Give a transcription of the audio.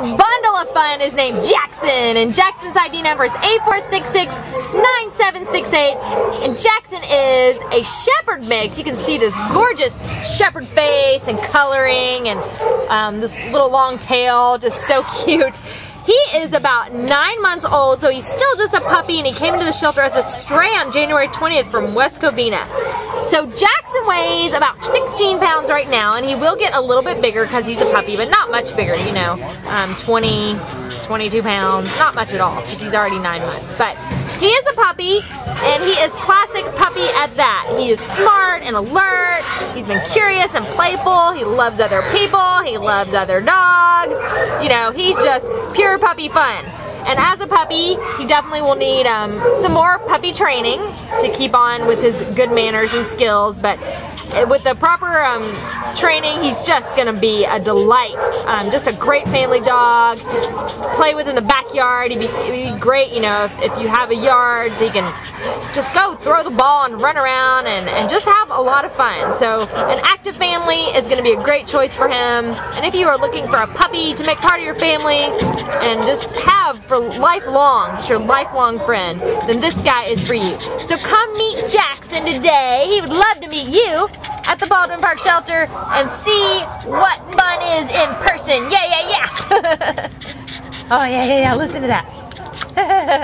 bundle of fun is named Jackson, and Jackson's ID number is A4669768, and Jackson is a shepherd mix. You can see this gorgeous shepherd face and coloring, and this little long tail, just so cute. He is about 9 months old, so he's still just a puppy, and he came into the shelter as a stray on January 20th from West Covina. So Jackson weighs about 16 pounds right now, and he will get a little bit bigger because he's a puppy, but not much bigger, you know, 20, 22 pounds, not much at all because he's already 9 months. But he is a puppy, and he is classic puppy at that. He is smart and alert. He's been curious and playful. He loves other people. He loves other dogs. You know, he's just pure puppy fun. And as a puppy, he definitely will need some more puppy training to keep on with his good manners and skills. But with the proper training, he's just going to be a delight. Just a great family dog. Play with in the backyard. He'd be great, you know, if you have a yard, so you can just go throw the ball and run around and just have a lot of fun. So an active family is going to be a great choice for him. And if you are looking for a puppy to make part of your family and just have for lifelong, just your lifelong friend, then this guy is for you. So come meet Jackson today. He would love to meet you at the Baldwin Park shelter and see what fun is in person. Yeah, yeah, yeah. Oh, yeah, yeah, yeah. Listen to that.